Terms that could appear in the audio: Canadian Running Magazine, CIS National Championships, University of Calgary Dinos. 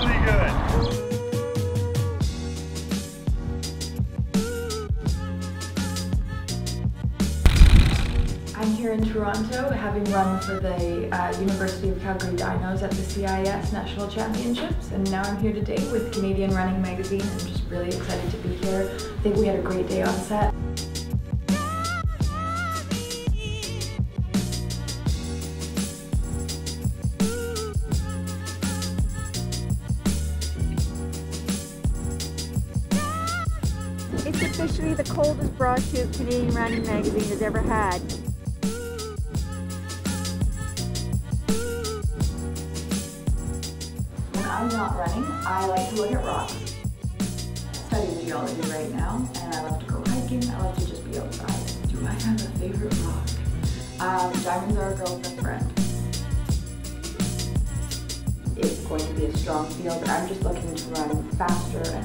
really good. I'm here in Toronto, having run for the University of Calgary Dinos at the CIS National Championships, and now I'm here today with Canadian Running Magazine. I'm just really excited to be here. I think we had a great day on set. It's officially the coldest broad shoot Canadian Running Magazine has ever had. When I'm not running, I like to look at rocks. I'm studying geology right now, and I love to go hiking. I love to just be outside. Do I have a favorite rock? Diamonds are a girl's best friend. It's going to be a strong field, but I'm just looking to run faster and